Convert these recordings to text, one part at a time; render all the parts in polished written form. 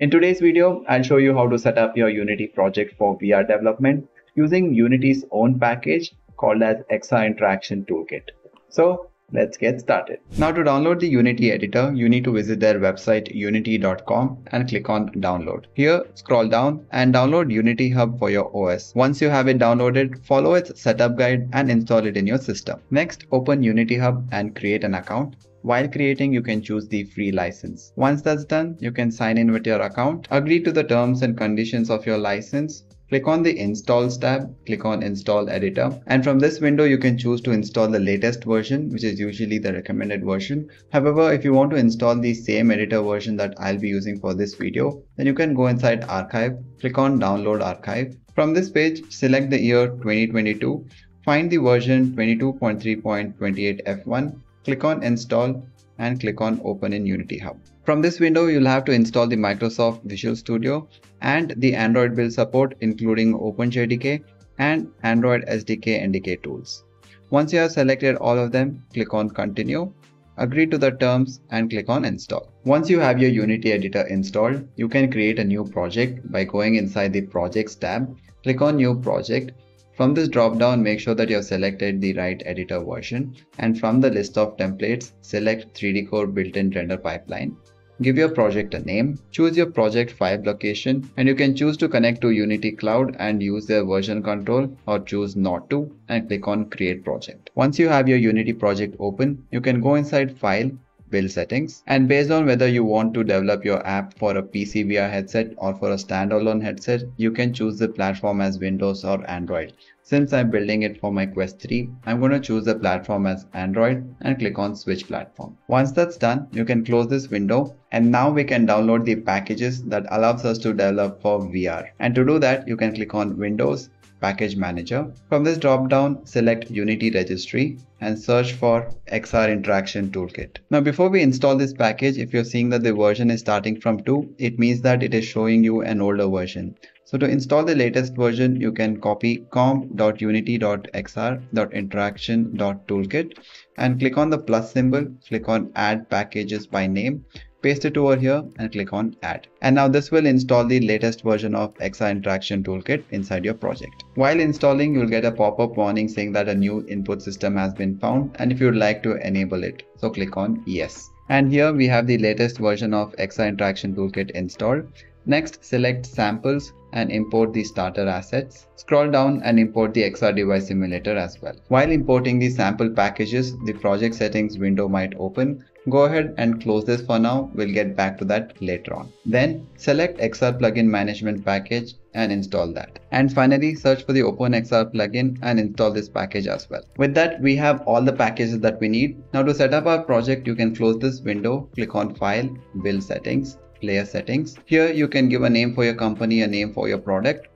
In today's video, I'll show you how to set up your Unity project for VR development using Unity's own package called as XR Interaction Toolkit. So let's get started. Now to download the Unity editor, you need to visit their website unity.com and click on download. Here, scroll down and download Unity Hub for your OS. Once you have it downloaded, follow its setup guide and install it in your system. Next, open Unity Hub and create an account. While creating, you can choose the free license. Once that's done, you can sign in with your account, agree to the terms and conditions of your license, click on the Installs tab, click on Install Editor, and from this window, you can choose to install the latest version, which is usually the recommended version. However, if you want to install the same editor version that I'll be using for this video, then you can go inside Archive, click on Download Archive. From this page, select the year 2022, find the version 22.3.28F1, click on Install and click on Open in Unity Hub. From this window, you'll have to install the Microsoft Visual Studio and the Android build support, including OpenJDK and Android SDK NDK tools. Once you have selected all of them, click on Continue, agree to the terms and click on Install. Once you have your Unity editor installed, you can create a new project by going inside the Projects tab, click on New Project. From this drop-down, make sure that you have selected the right editor version, and from the list of templates, select 3D Core built-in render pipeline. Give your project a name, choose your project file location, and you can choose to connect to Unity Cloud and use their version control, or choose not to and click on Create Project. Once you have your Unity project open, you can go inside File, Build Settings, and based on whether you want to develop your app for a PC VR headset or for a standalone headset, you can choose the platform as Windows or Android. Since I'm building it for my Quest 3, I'm going to choose the platform as Android and click on Switch Platform. Once that's done, you can close this window, and now we can download the packages that allows us to develop for VR. And to do that, you can click on Windows, Package Manager. From this drop-down, select Unity Registry and search for XR Interaction Toolkit. Now before we install this package, if you're seeing that the version is starting from 2, it means that it is showing you an older version. So to install the latest version, you can copy comp.unity.xr.interaction.toolkit and click on the plus symbol, click on Add Packages by Name, paste it over here and click on Add. And now this will install the latest version of XR Interaction Toolkit inside your project. While installing, you'll get a pop-up warning saying that a new input system has been found and if you'd like to enable it, so click on Yes. And here we have the latest version of XR Interaction Toolkit installed. Next, select Samples and import the starter assets. Scroll down and import the XR device simulator as well. While importing the sample packages, the project settings window might open. Go ahead and close this for now. We'll get back to that later on. Then select XR plugin management package and install that. And finally, search for the OpenXR plugin and install this package as well. With that, we have all the packages that we need. Now to set up our project, you can close this window, click on File, Build Settings, Layer Settings. Here you can give a name for your company, a name for your product,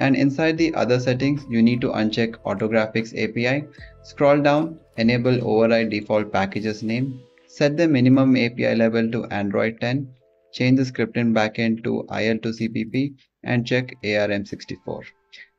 and inside the other settings, you need to uncheck Autographics API. Scroll down, enable override default packages name, set the minimum API level to Android 10, change the scripting backend to IL2CPP and check ARM64.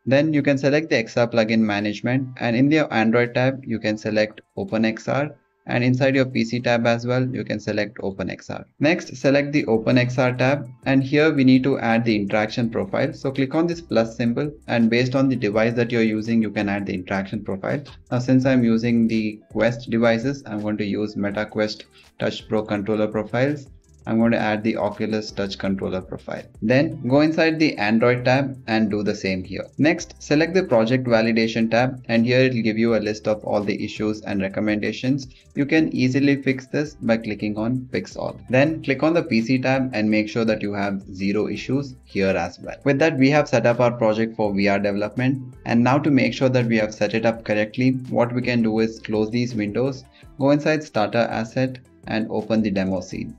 Then you can select the XR plugin management, and in the Android tab, you can select OpenXR. And inside your PC tab as well, you can select OpenXR. Next, select the OpenXR tab, and here we need to add the interaction profile. So click on this plus symbol, and based on the device that you're using, you can add the interaction profile. Now since I'm using the Quest devices, I'm going to use MetaQuest Touch Pro Controller profiles. I'm going to add the Oculus touch controller profile. Then go inside the Android tab and do the same here. Next, select the project validation tab, and here it'll give you a list of all the issues and recommendations. You can easily fix this by clicking on Fix All. Then click on the PC tab and make sure that you have 0 issues here as well. With that, we have set up our project for VR development. And now to make sure that we have set it up correctly, what we can do is close these windows, go inside Starter Asset and open the demo scene.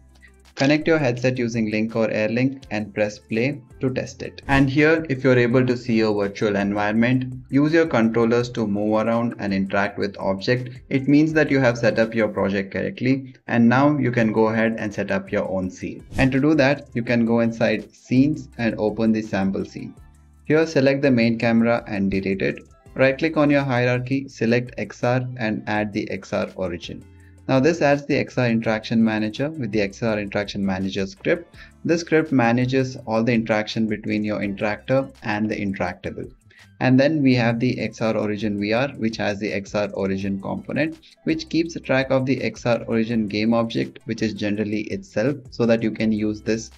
Connect your headset using Link or AirLink and press play to test it. And here, if you're able to see your virtual environment, use your controllers to move around and interact with objects. It means that you have set up your project correctly, and now you can go ahead and set up your own scene. And to do that, you can go inside Scenes and open the sample scene. Here, select the main camera and delete it. Right click on your hierarchy, select XR and add the XR Origin. Now this adds the XR interaction manager with the XR interaction manager script. This script manages all the interaction between your interactor and the interactable. And then we have the XR Origin VR, which has the XR Origin component, which keeps track of the XR Origin game object, which is generally itself, so that you can use this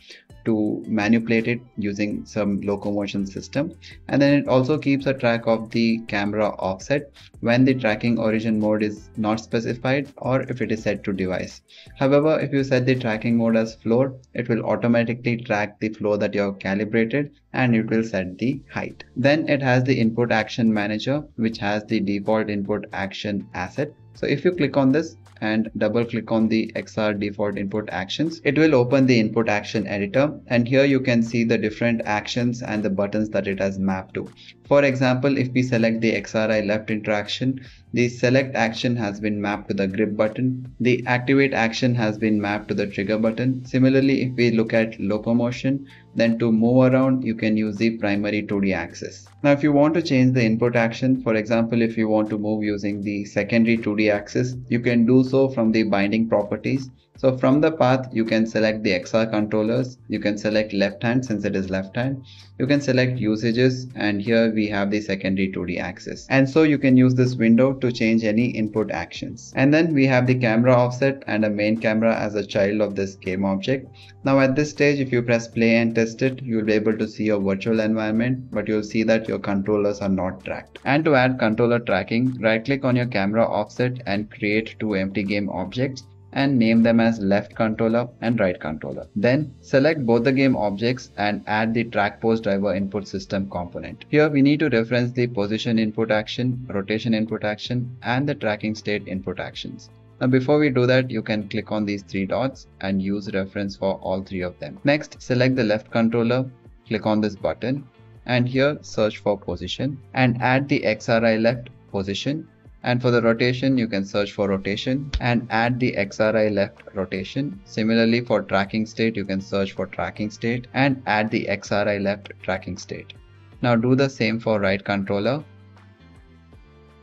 to manipulate it using some locomotion system. And then it also keeps a track of the camera offset when the tracking origin mode is not specified or if it is set to device. However, if you set the tracking mode as floor, it will automatically track the floor that you have calibrated and it will set the height. Then it has the input action manager, which has the default input action asset. So if you click on this and double click on the XR default input actions, it will open the input action editor, and here you can see the different actions and the buttons that it has mapped to. For example, if we select the XRI left interaction, the select action has been mapped to the grip button. The activate action has been mapped to the trigger button. Similarly, if we look at locomotion, then to move around, you can use the primary 2D axis. Now, if you want to change the input action, for example, if you want to move using the secondary 2D axis, you can do so from the binding properties. So from the path, you can select the XR controllers, you can select left hand since it is left hand, you can select usages, and here we have the secondary 2D axis. And so you can use this window to change any input actions. And then we have the camera offset and a main camera as a child of this game object. Now at this stage, if you press play and test it, you'll be able to see your virtual environment, but you'll see that your controllers are not tracked. And to add controller tracking, right click on your camera offset and create two empty game objects, and name them as left controller and right controller. Then select both the game objects and add the Track Pose Driver input system component. Here we need to reference the position input action, rotation input action, and the tracking state input actions. Now before we do that, you can click on these three dots and use reference for all three of them. Next, select the left controller, click on this button, and here search for position and add the XRI left position. And for the rotation, you can search for rotation and add the XRI left rotation. Similarly, for tracking state, you can search for tracking state and add the XRI left tracking state. Now do the same for right controller.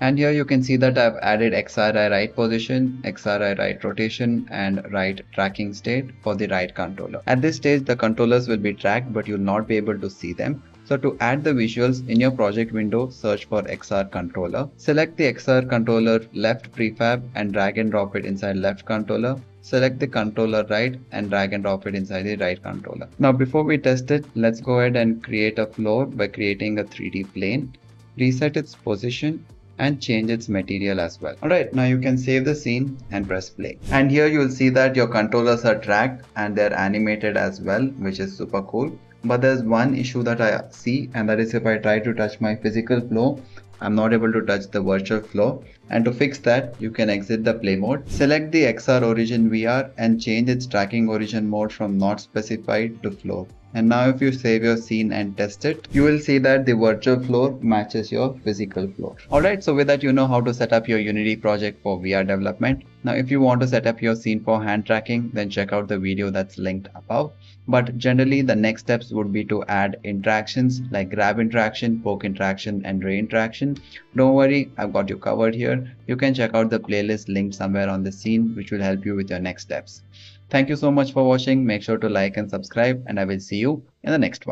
And here you can see that I've added XRI right position, XRI right rotation, and right tracking state for the right controller. At this stage, the controllers will be tracked, but you'll not be able to see them. So to add the visuals, in your project window, search for XR controller. Select the XR controller left prefab and drag and drop it inside left controller. Select the controller right and drag and drop it inside the right controller. Now before we test it, let's go ahead and create a floor by creating a 3D plane. Reset its position and change its material as well. Alright, now you can save the scene and press play. And here you'll see that your controllers are tracked and they're animated as well, which is super cool. But there's one issue that I see, and that is if I try to touch my physical floor, I'm not able to touch the virtual floor. And to fix that, you can exit the play mode. Select the XR Origin VR and change its tracking origin mode from not specified to floor. And now if you save your scene and test it, you will see that the virtual floor matches your physical floor. Alright, so with that, you know how to set up your Unity project for VR development. Now if you want to set up your scene for hand tracking, then check out the video that's linked above. But generally the next steps would be to add interactions like grab interaction, poke interaction, and ray interaction. Don't worry, I've got you covered here. You can check out the playlist linked somewhere on the scene, which will help you with your next steps. Thank you so much for watching. Make sure to like and subscribe, and I will see you in the next one.